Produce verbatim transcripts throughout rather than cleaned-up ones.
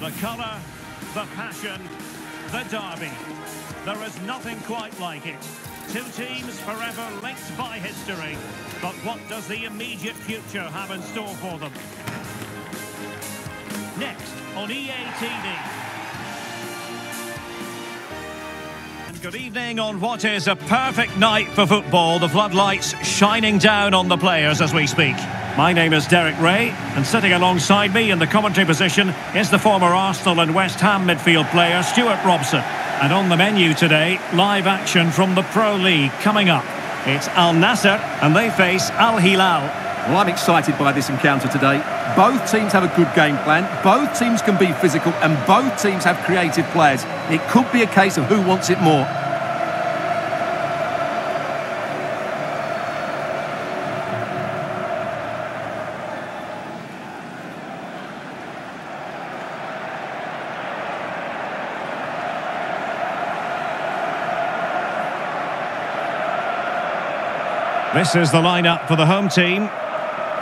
The colour, the passion, the derby. There is nothing quite like it. Two teams forever linked by history. But what does the immediate future have in store for them? Next on E A T V. Good evening on what is a perfect night for football. The floodlights shining down on the players as we speak. My name is Derek Ray, and sitting alongside me in the commentary position is the former Arsenal and West Ham midfield player Stuart Robson. And on the menu today, live action from the Pro League coming up. It's Al Nassr, and they face Al Hilal. Well, I'm excited by this encounter today. Both teams have a good game plan, both teams can be physical, and both teams have creative players. It could be a case of who wants it more. This is the lineup for the home team.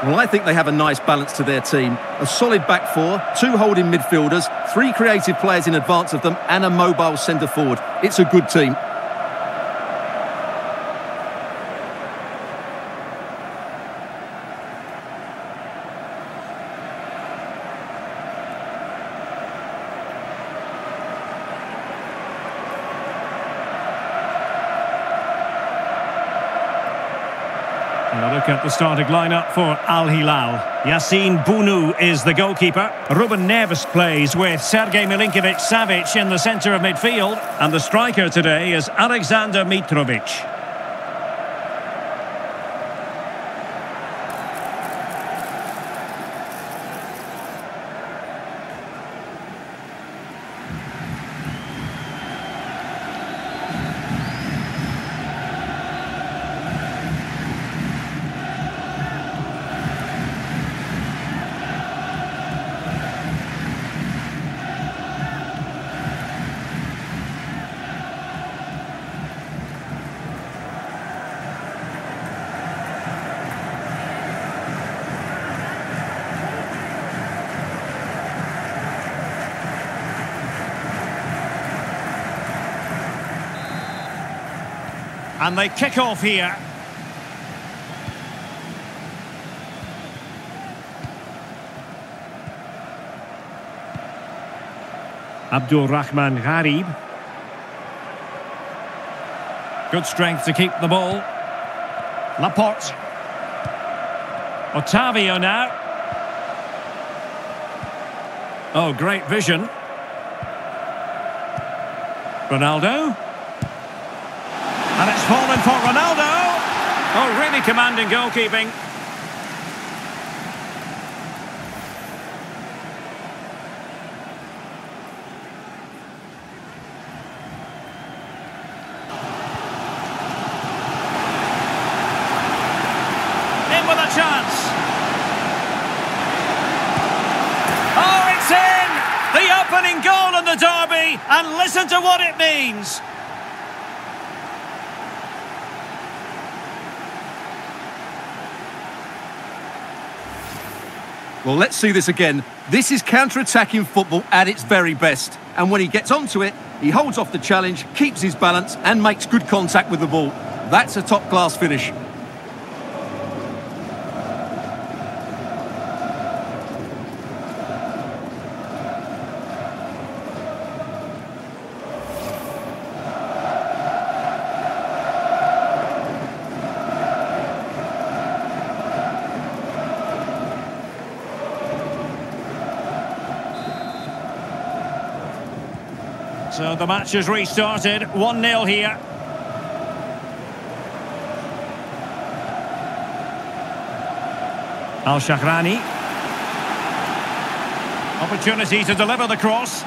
Well, I think they have a nice balance to their team. A solid back four, two holding midfielders, three creative players in advance of them, and a mobile centre forward. It's a good team. A look at the starting lineup for Al Hilal. Yasin Bounou is the goalkeeper. Ruben Neves plays with Sergei Milinkovic Savic in the centre of midfield. And the striker today is Alexander Mitrovic. And they kick off here. Abdul Rahman Harib. Good strength to keep the ball. Laporte. Otávio now. Oh, great vision. Ronaldo. And it's fallen for Ronaldo. Oh, really commanding goalkeeping. In with a chance. Oh, it's in! The opening goal in the derby, and listen to what it means. Well, let's see this again. This is counter-attacking football at its very best. And when he gets onto it, he holds off the challenge, keeps his balance, and makes good contact with the ball. That's a top-class finish. So the match has restarted, one nil here. Al Shahrani. Opportunity to deliver the cross.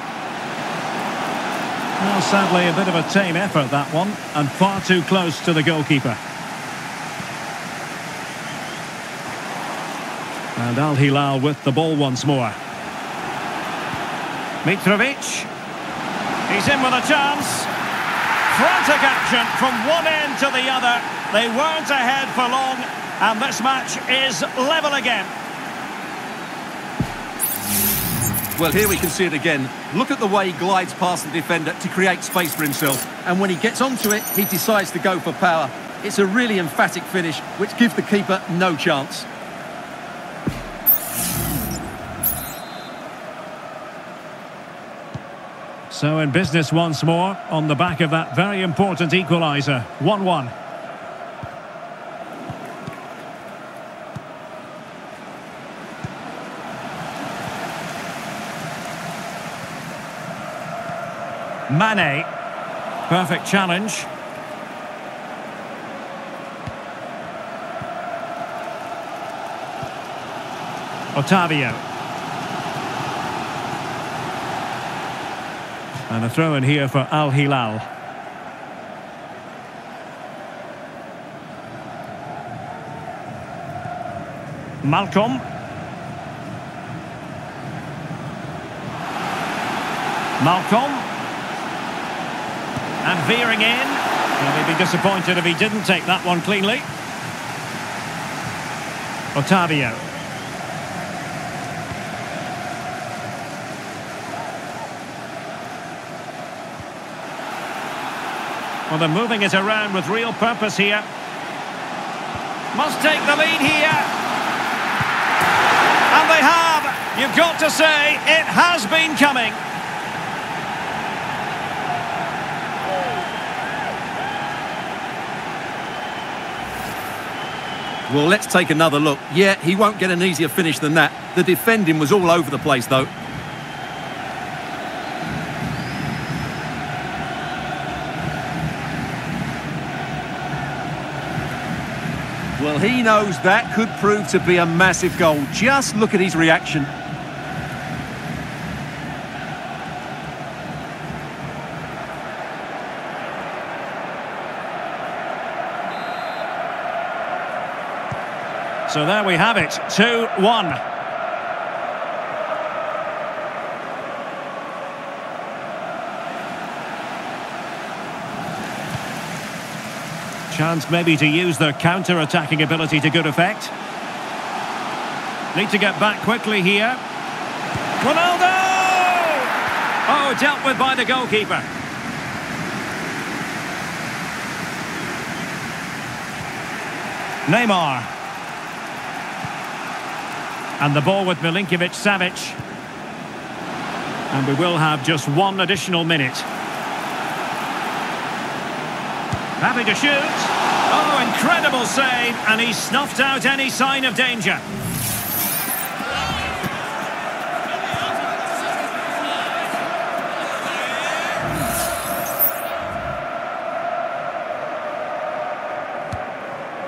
Well, sadly, a bit of a tame effort, that one, and far too close to the goalkeeper. And Al Hilal with the ball once more. Mitrovic. He's in with a chance. Frantic action from one end to the other. They weren't ahead for long, and this match is level again. Well, here we can see it again. Look at the way he glides past the defender to create space for himself. And when he gets onto it, he decides to go for power. It's a really emphatic finish, which gives the keeper no chance. So in business once more, on the back of that very important equaliser. one one. Mane, perfect challenge. Otávio. And a throw in here for Al Hilal. Malcolm. Malcolm. And veering in. Well, he'd be disappointed if he didn't take that one cleanly. Otávio. Well, they're moving it around with real purpose here. Must take the lead here. And they have. You've got to say, it has been coming. Well, let's take another look. Yeah, he won't get an easier finish than that. The defending was all over the place, though. Well, he knows that could prove to be a massive goal. Just look at his reaction. So there we have it, two one. Chance maybe to use their counter-attacking ability to good effect. Need to get back quickly here. Ronaldo! Oh, dealt with by the goalkeeper. Neymar. And the ball with Milinkovic Savic. And we will have just one additional minute. Happy to shoot. Oh, incredible save. And he snuffed out any sign of danger.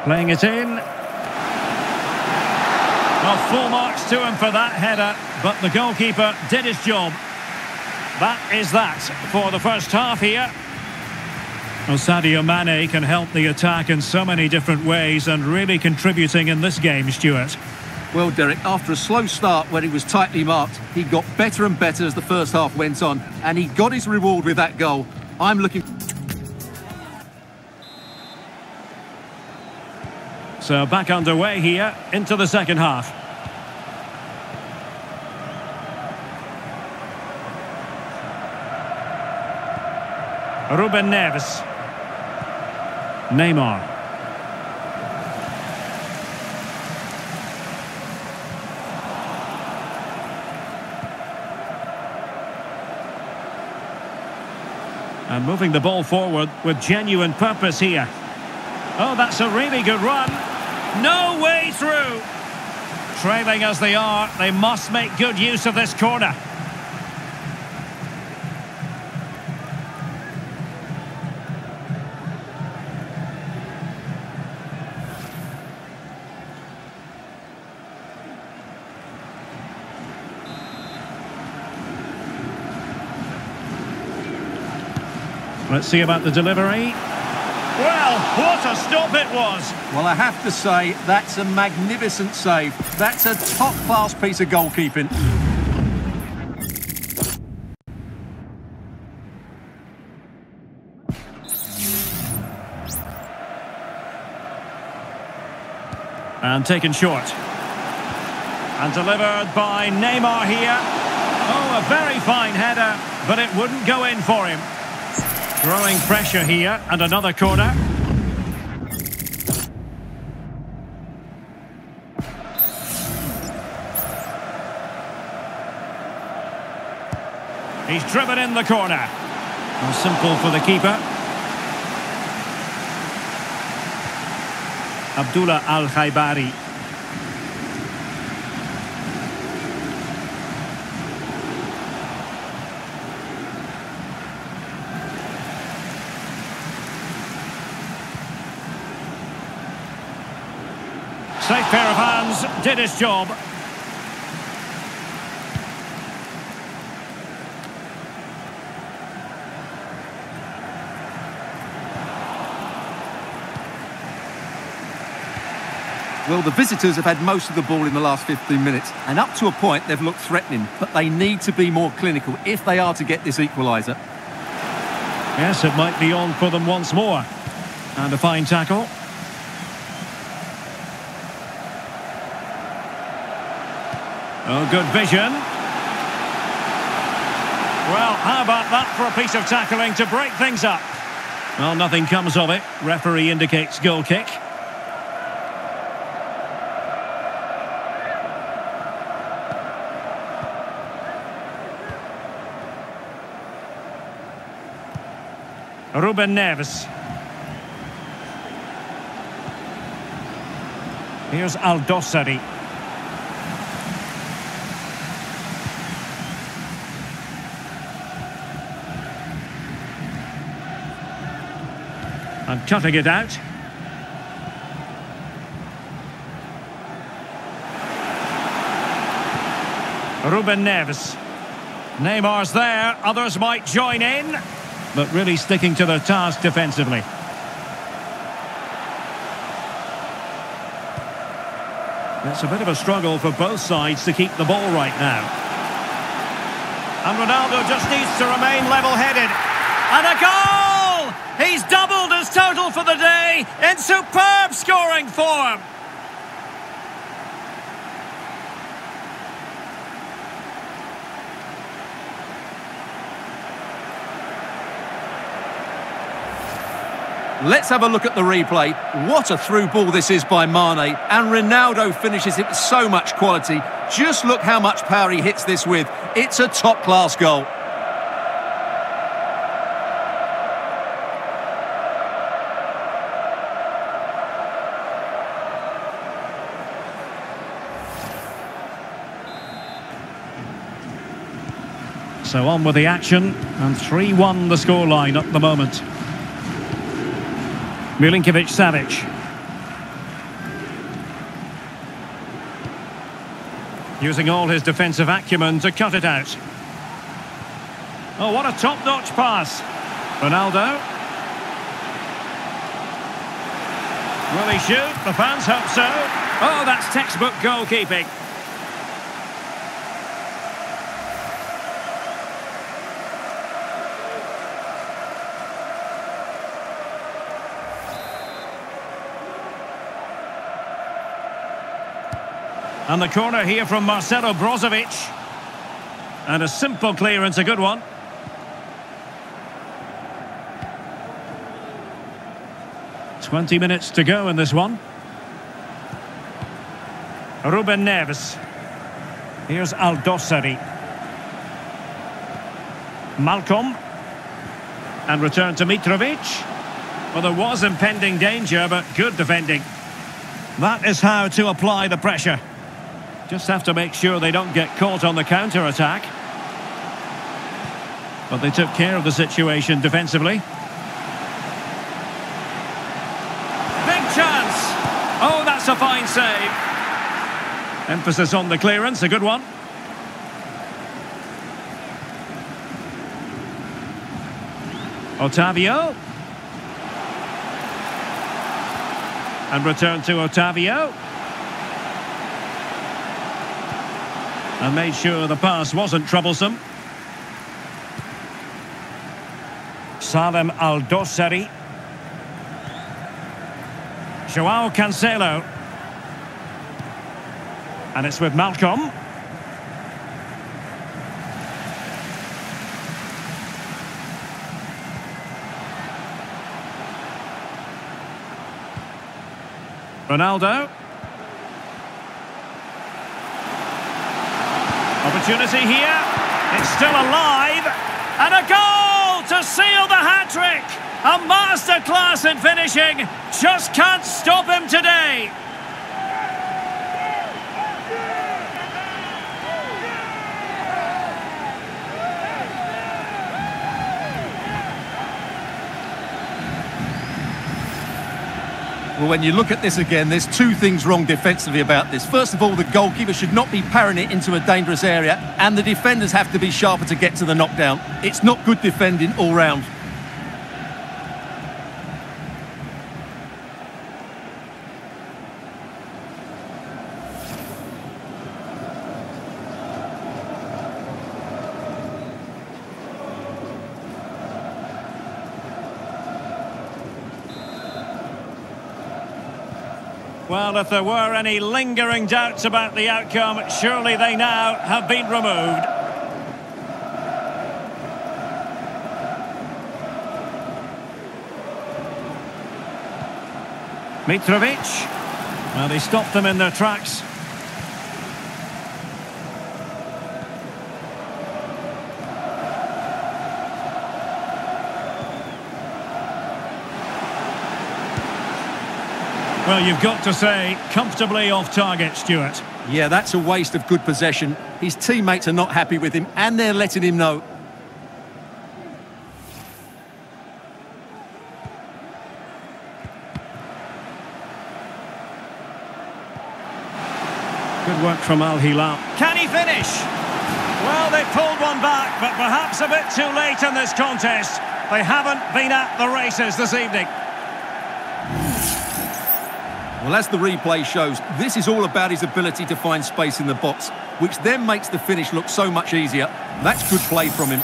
Playing it in. Well, full marks to him for that header, but the goalkeeper did his job. That is that for the first half here. Well, Sadio Mane can help the attack in so many different ways and really contributing in this game, Stuart. Well, Derek, after a slow start when he was tightly marked, he got better and better as the first half went on, and he got his reward with that goal. I'm looking... So back underway here into the second half. Ruben Neves. Neymar. And moving the ball forward with genuine purpose here. Oh, that's a really good run. No way through. Trailing as they are, they must make good use of this corner. Let's see about the delivery. Well, what a stop it was! Well, I have to say, that's a magnificent save. That's a top-class piece of goalkeeping. And taken short. And delivered by Neymar here. Oh, a very fine header, but it wouldn't go in for him. Growing pressure here, and another corner. He's driven in the corner. Well, simple for the keeper. Abdullah Al Haybary. Safe pair of hands, did his job. Well, the visitors have had most of the ball in the last fifteen minutes, and up to a point they've looked threatening, but they need to be more clinical if they are to get this equaliser. Yes, it might be on for them once more. And a fine tackle. Oh, good vision. Well, how about that for a piece of tackling to break things up? Well, nothing comes of it. Referee indicates goal kick. Ruben Neves. Here's Aldosari. And cutting it out. Ruben Neves. Neymar's there, others might join in. But really sticking to their task defensively. It's a bit of a struggle for both sides to keep the ball right now. And Ronaldo just needs to remain level-headed. And a goal! He's doubled his total for the day in superb scoring form. Let's have a look at the replay. What a through ball this is by Mane. And Ronaldo finishes it with so much quality. Just look how much power he hits this with. It's a top-class goal. So on with the action. And three one the scoreline at the moment. Milinkovic Savic. Using all his defensive acumen to cut it out. Oh, what a top-notch pass. Ronaldo. Will he shoot? The fans hope so. Oh, that's textbook goalkeeping. And the corner here from Marcelo Brozovic. And a simple clearance, a good one. twenty minutes to go in this one. Ruben Neves. Here's Aldosari. Malcolm. And return to Mitrovic. Well, there was impending danger, but good defending. That is how to apply the pressure. Just have to make sure they don't get caught on the counter-attack. But they took care of the situation defensively. Big chance! Oh, that's a fine save. Emphasis on the clearance, a good one. Otávio. And return to Otávio. And made sure the pass wasn't troublesome. Salem Aldossari. Joao Cancelo. And it's with Malcolm. Ronaldo. Opportunity here. It's still alive. And a goal to seal the hat-trick. A masterclass in finishing. Just can't stop him today. Well, when you look at this again, there's two things wrong defensively about this. First of all, the goalkeeper should not be parrying it into a dangerous area, and the defenders have to be sharper to get to the knockdown. It's not good defending all round. Well, if there were any lingering doubts about the outcome, surely they now have been removed. Mitrovic. Well, they stopped them in their tracks. Well, you've got to say, comfortably off target, Stuart. Yeah, that's a waste of good possession. His teammates are not happy with him, and they're letting him know. Good work from Al Hilal. Can he finish? Well, they pulled one back, but perhaps a bit too late in this contest. They haven't been at the races this evening. Well, as the replay shows, this is all about his ability to find space in the box, which then makes the finish look so much easier. That's good play from him.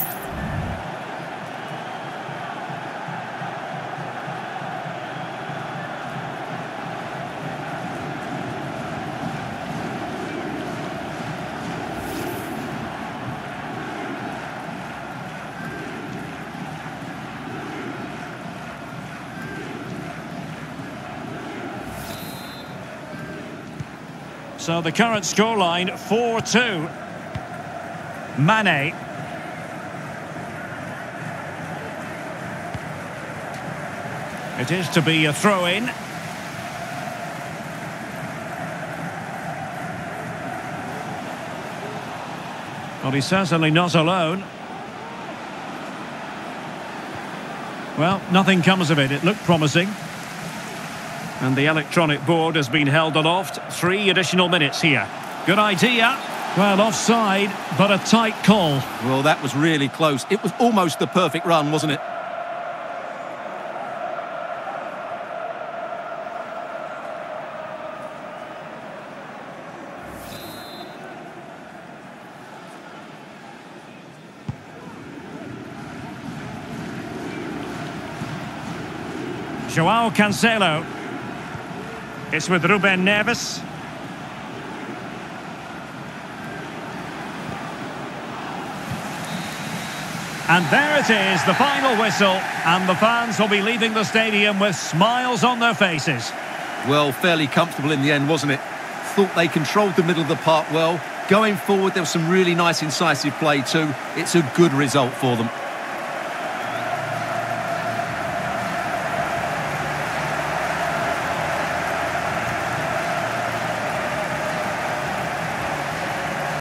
So the current scoreline, four two. Mane. It is to be a throw-in. Well, he's certainly not alone. Well, nothing comes of it. It looked promising. And the electronic board has been held aloft. Three additional minutes here. Good idea. Well, offside, but a tight call. Well, that was really close. It was almost the perfect run, wasn't it? Joao Cancelo. It's with Ruben Neves. And there it is, the final whistle. And the fans will be leaving the stadium with smiles on their faces. Well, fairly comfortable in the end, wasn't it? Thought they controlled the middle of the park well. Going forward, there was some really nice incisive play too. It's a good result for them.